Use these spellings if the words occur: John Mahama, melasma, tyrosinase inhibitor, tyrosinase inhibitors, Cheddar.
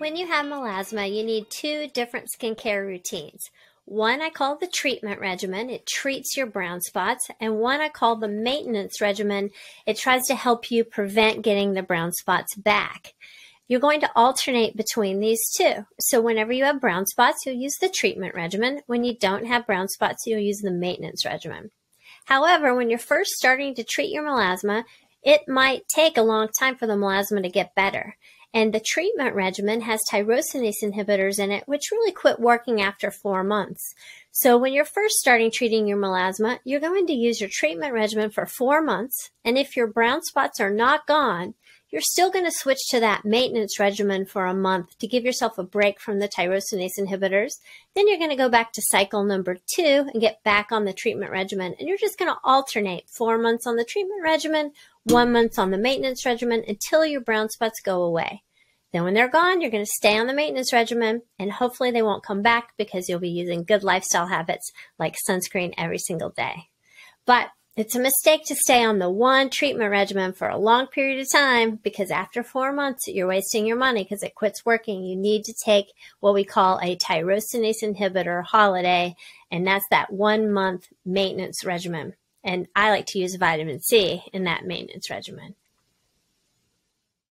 When you have melasma, you need two different skincare routines. One I call the treatment regimen. It treats your brown spots. And one I call the maintenance regimen. It tries to help you prevent getting the brown spots back. You're going to alternate between these two. So whenever you have brown spots, you'll use the treatment regimen. When you don't have brown spots, you'll use the maintenance regimen. However, when you're first starting to treat your melasma, it might take a long time for the melasma to get better. And the treatment regimen has tyrosinase inhibitors in it, which really quit working after 4 months. So when you're first starting treating your melasma, you're going to use your treatment regimen for 4 months. And if your brown spots are not gone, you're still going to switch to that maintenance regimen for a month to give yourself a break from the tyrosinase inhibitors. Then you're going to go back to cycle number 2 and get back on the treatment regimen. And you're just going to alternate 4 months on the treatment regimen, 1 month on the maintenance regimen until your brown spots go away. Then when they're gone, you're going to stay on the maintenance regimen and hopefully they won't come back because you'll be using good lifestyle habits like sunscreen every single day. But it's a mistake to stay on the one treatment regimen for a long period of time because after 4 months, you're wasting your money because it quits working. You need to take what we call a tyrosinase inhibitor holiday, and that's that 1 month maintenance regimen. And I like to use vitamin C in that maintenance regimen.